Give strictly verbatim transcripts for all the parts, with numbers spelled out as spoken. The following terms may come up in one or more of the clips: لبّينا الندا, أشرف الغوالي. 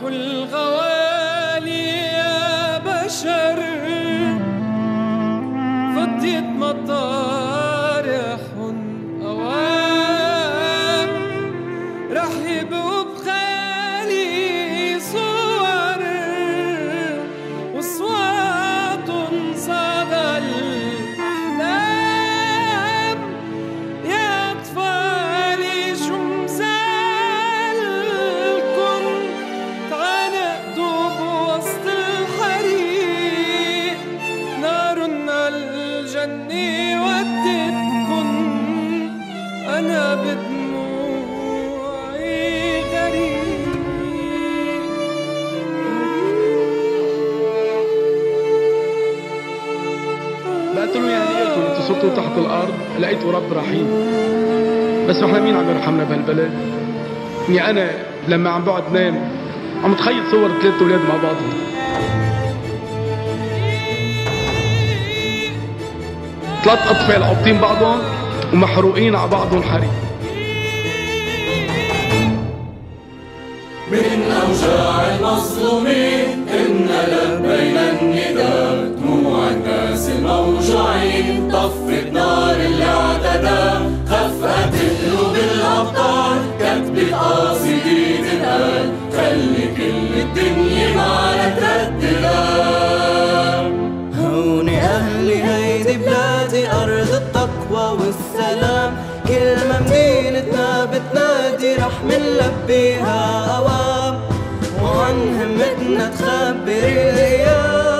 أشرف الغوالي يا بشر، فضيت مطارح أوام، رح يبقوا بخالي صور وأصوات صدى الأحلام. يا أطفالي شو مثالكن تعانقتوا بوسط الحريق، نارنا الجنة ودتكن أنا بدموعي غريق. بقت له يعني ايه؟ قلت له صرتوا تحت الارض لقيتوا رب رحيم. بس احنا مين عم يرحمنا بهالبلد؟ اني انا لما عم بقعد نام عم بتخيل صور ثلاث اولاد مع بعضهم، ثلاث اطفال قابضين بعضهم ومحروقين على بعضهم حريق. من اوجاع المظلومين إنا لبّينا الندا، دموع الناس الموجوعين طفت نار الاعتداء، خفقت قلوب الابطال كتبت قاصدي تنقال، خلي كل الدنيا معنا ترددها. هوني اهلي هيدي بلادي ارض التقوى والسلام، كل ما مدينتنا بتنادي رح منلبيها اوام، وعن همتنا تخبر الايام.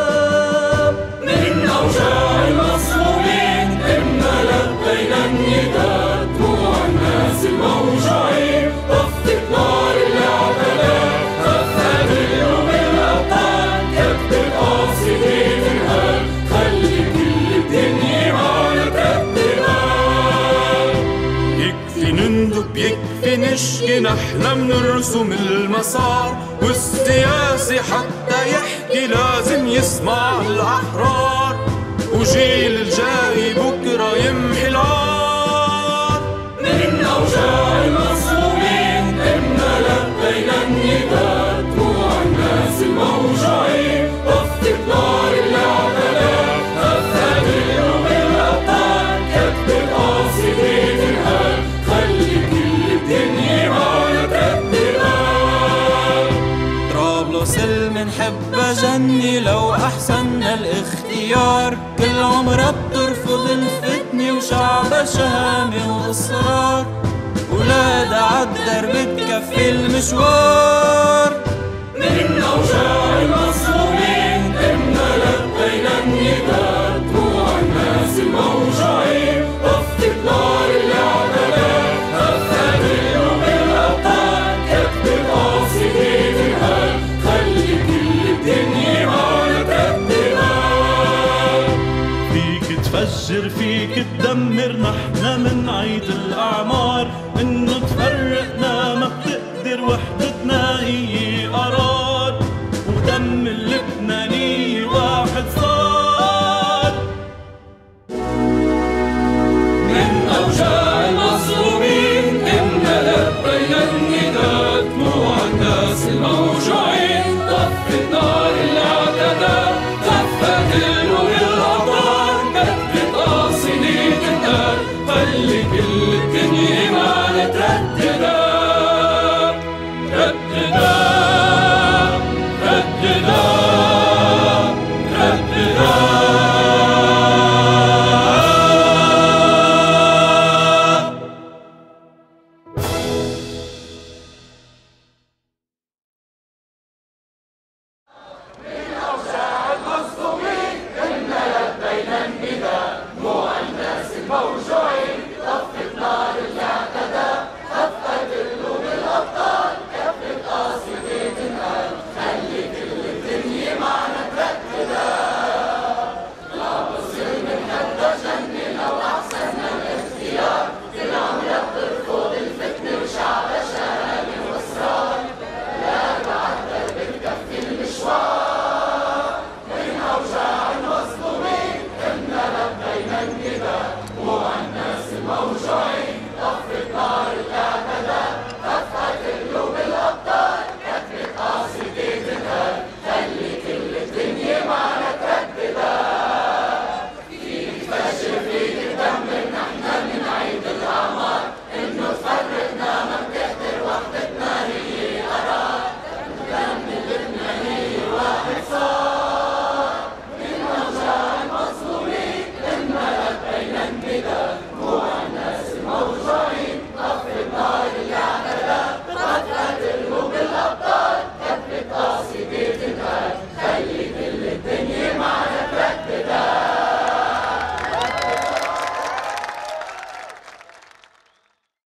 من اوجاع المظلومين إنا لبّينا النداء، دموع الناس الموجوعين طفت نار الاعتداء، خفقت قلوب الابطال كتب القاصدي تنهال، خلي كل الدنيا معنا تبتهال. يكفي نندب يكفي نشكي، نحنا منرسم المسار، والسياسي حتى يحكي لازم يسمع الأحرار، وجيل الجاي بكرة يمحي العار. من أوجاع المظلومين إنا لبّينا النداء، دموع الناس الموجوعين طفت نار الاعتداء، خفقت قلوب الأبطال كتب القاصدي تنهال، خلي كل الدنيا معنا تبتهال. طرابلس المنحبة جنة لو أحسننا الاختيار، كل عمرها بترفض الفتنة وشعبها شهامة وإصرار، ولادها عالدرب بتكفي المشوار.